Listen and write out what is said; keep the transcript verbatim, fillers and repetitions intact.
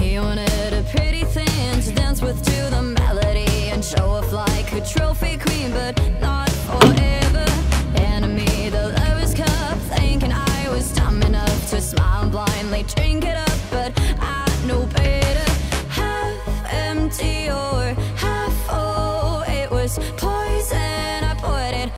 He wanted a pretty thing to dance with to the melody and show off like a trophy queen, but not forever. Enemy, the lover's cup, thinking I was dumb enough to smile blindly, drink it.